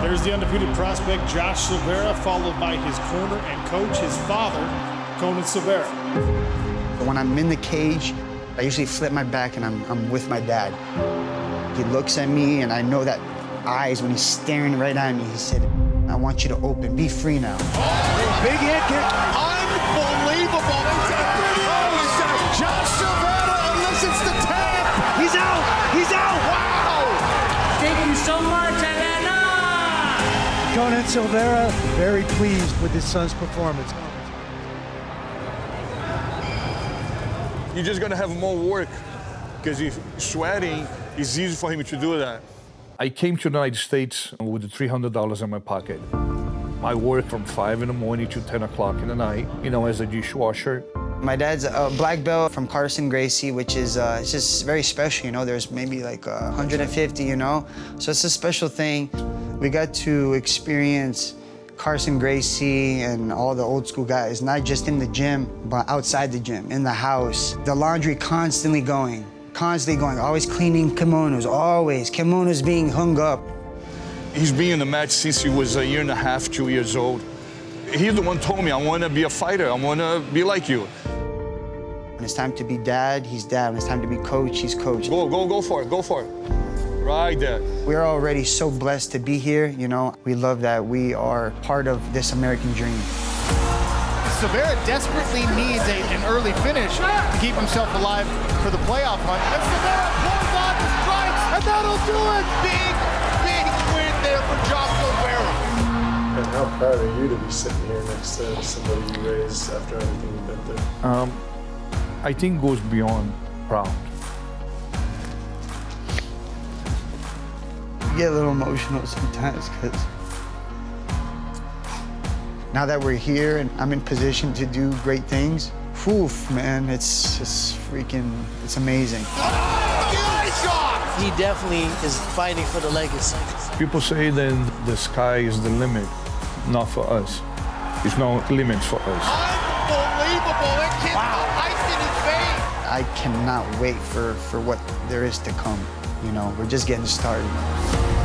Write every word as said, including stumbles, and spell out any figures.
There's the undefeated prospect, Josh Silveira, followed by his corner and coach, his father, Conan Silveira. When I'm in the cage, I usually flip my back and I'm, I'm with my dad. He looks at me and I know that eyes, when he's staring right at me, he said, I want you to open, be free now. Oh, big hit, kick. Unbelievable. Oh, Josh Silveira elicits the tap. He's out, he's out, wow. Thank you so much, Elena. Conan Silveira, very pleased with his son's performance. You're just gonna have more work, because if sweating, it's easy for him to do that. I came to the United States with three hundred dollars in my pocket. I worked from five in the morning to ten o'clock in the night, you know, as a dishwasher. My dad's a black belt from Carson Gracie, which is uh, it's just very special, you know. There's maybe like uh, one hundred fifty, you know. So it's a special thing. We got to experience Carson Gracie and all the old school guys, not just in the gym, but outside the gym, in the house. The laundry constantly going. Constantly going, always cleaning kimonos, always. Kimonos being hung up. He's been in the match since he was a year and a half, two years old. He's the one who told me, I want to be a fighter. I want to be like you. When it's time to be dad, he's dad. When it's time to be coach, he's coach. Go, go, go for it, go for it. Right there. We're already so blessed to be here, you know. We love that we are part of this American dream. Silveira desperately needs a, an early finish to keep himself alive for the playoff hunt. And Silveira pulls on the strikes, and that'll do it! Big, big win there for Josh Silveira. And how proud are you to be sitting here next to somebody you raised after everything you've been through? Um, I think it goes beyond proud. You get a little emotional sometimes, because now that we're here and I'm in position to do great things, oof, man, it's just freaking, it's amazing. He definitely is fighting for the legacy. People say that the sky is the limit, not for us. There's no limit for us. Unbelievable, that kid wow. Ice in his veins. I cannot wait for, for what there is to come. You know, we're just getting started.